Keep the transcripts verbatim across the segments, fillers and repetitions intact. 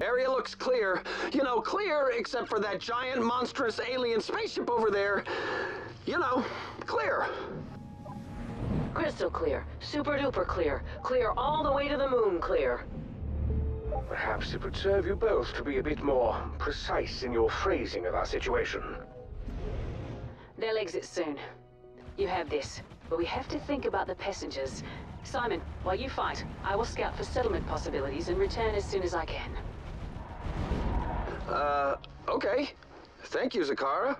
Area looks clear. You know, clear except for that giant, monstrous alien spaceship over there. You know, clear. Crystal clear. Super duper clear. Clear all the way to the moon clear. Perhaps it would serve you both to be a bit more precise in your phrasing of our situation. They'll exit soon. You have this, but we have to think about the passengers. Simon, while you fight, I will scout for settlement possibilities and return as soon as I can. Uh, okay. Thank you, Zakara.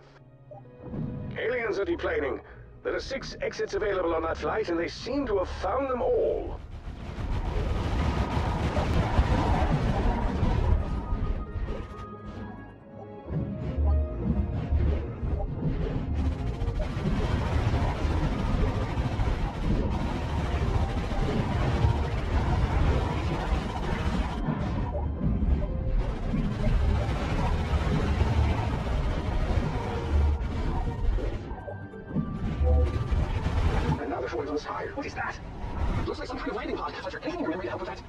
Aliens are deplaning. There are six exits available on that flight, and they seem to have found them all. What is that? It looks like some kind of landing pod. Fletcher, anything in memory to help with that?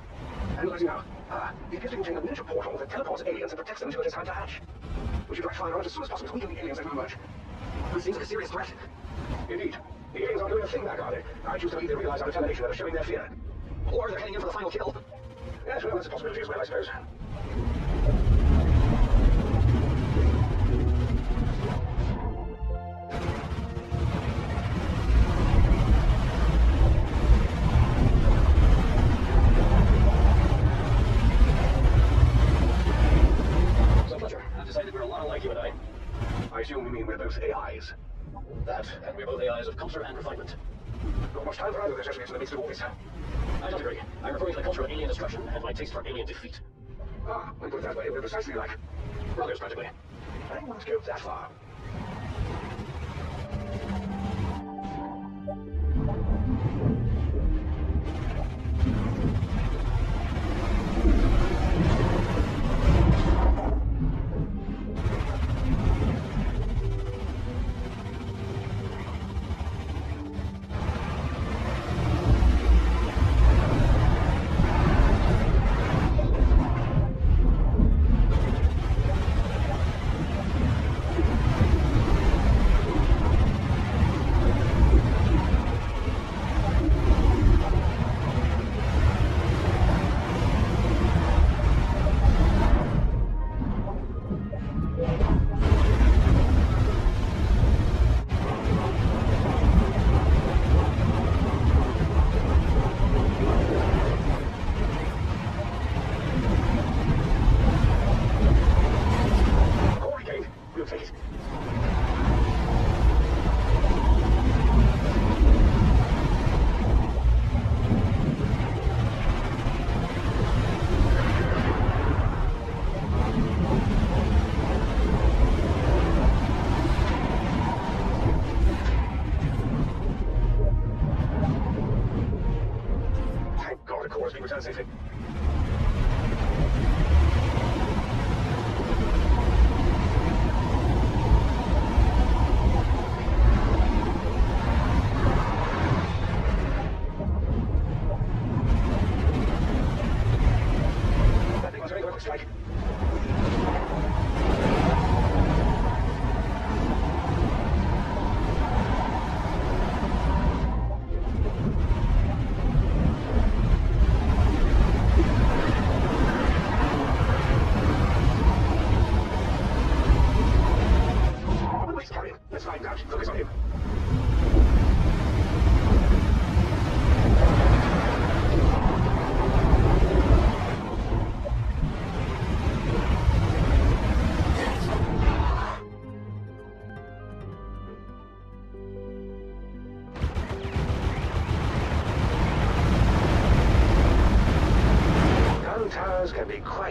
I'm losing now. Ah, the appears to contain a miniature portal that teleports aliens and protects them until it is time to hatch. We should try flying on it as soon as possible to weaken the aliens as we emerge. This seems like a serious threat. Indeed. The aliens aren't doing a thing back, are they? I choose to believe they realize our determination and are showing their fear. Or they're heading in for the final kill. Yes, well, that's a possibility as well, I suppose. I assume you mean we're both A Is. That, and we're both A Is of culture and refinement. Not much time for either of those attributes in the midst of all this. I don't agree. I'm referring to the culture of alien destruction and my taste for alien defeat. Ah, when put that way, we're precisely like brothers, practically. I won't go that far.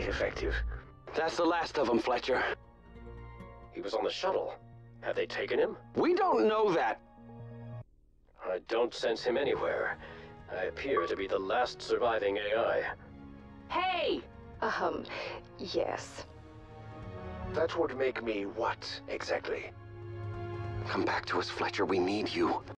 Effective. That's the last of them, Fletcher. He was on the shuttle. Have they taken him? We don't know that. I don't sense him anywhere. I appear to be the last surviving A I. Hey! Um, yes. That would make me what, exactly? Come back to us, Fletcher. We need you.